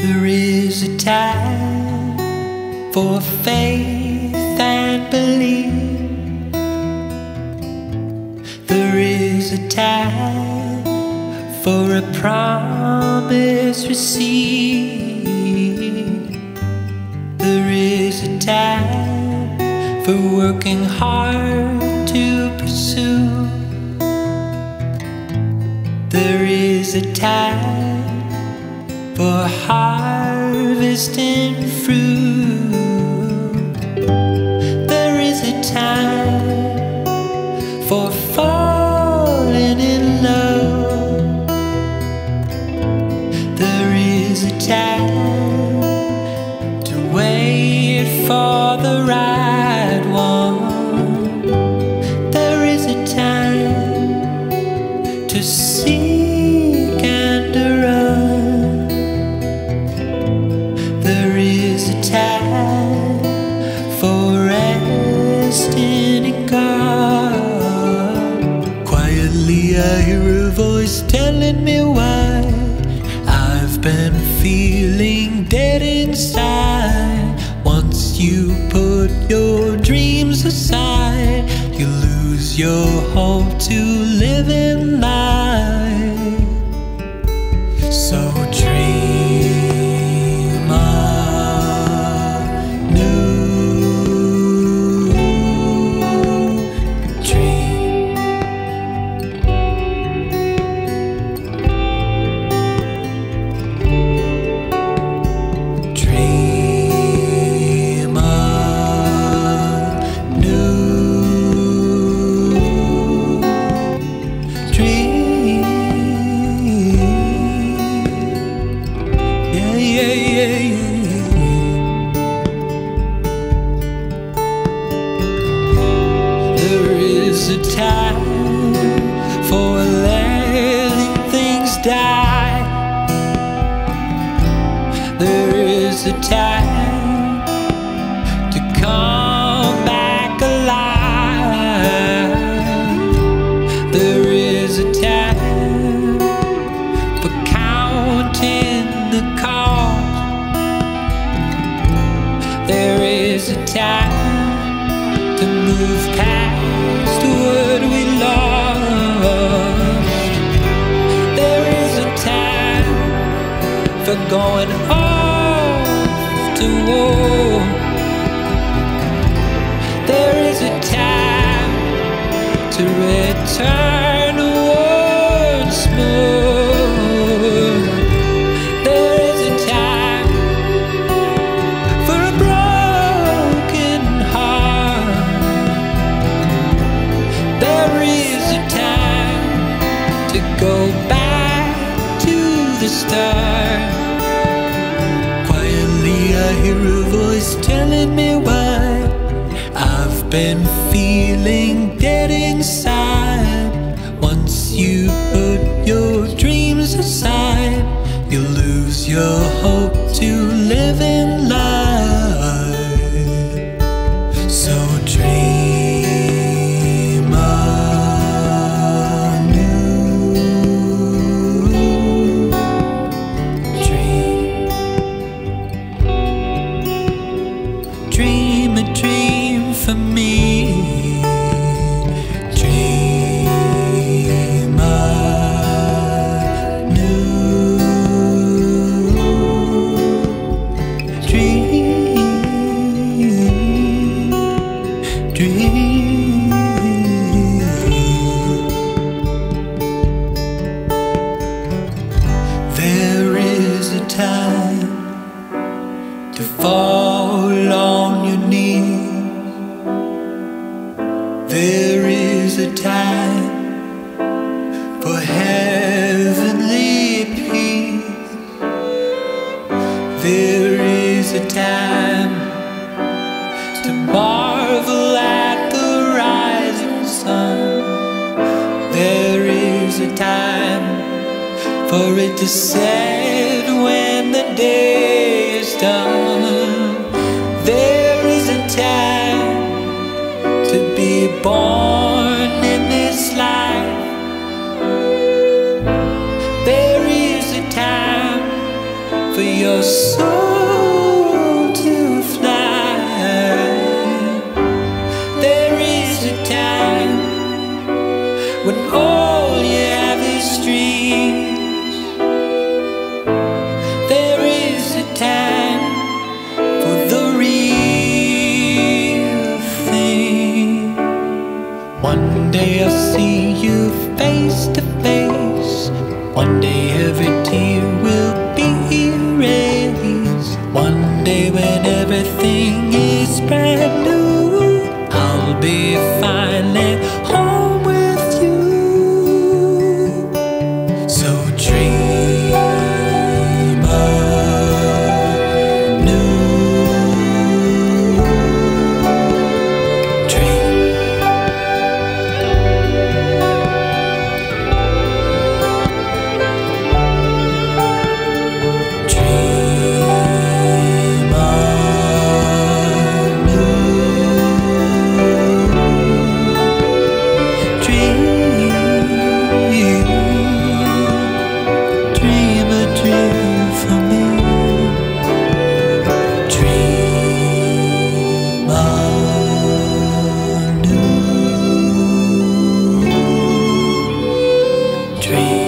There is a time for faith and belief. There is a time for a promise received. There is a time for working hard to pursue. There is a time for harvesting fruit. There is a time for falling in love. There is a time to wait for the right one. There is a time to see. I hear a voice telling me why I've been feeling dead inside. Once you put your dreams aside, you lose your hope to live in life. So dream anew. There is a time for letting things die. There is a time to come back alive. There is a time for counting the cost. There is a time to move past the word we lost. There is a time for going off to war. There is a time to return once more. There is a time for a broken heart. There is a time to go back to the start. Quietly I hear a voice telling me why I've been feeling dead inside. Once you put your dreams aside, you lose your hope to live in life. So dream anew. Dream. Dream a dream for me. Time to fall on your knees. There is a time for heavenly peace. There is a time to marvel at the rising sun. There is a time for it to set when the day is done. There is a time to be born in this life. There is a time for your soul to fly. There is a time when all you have is dreams. There is a time for the real thing. One day I'll see you face to face. One day every tear will be erased. One day when everything is brand new, I'll be finally home with you. So dream anew. Dream. Dream.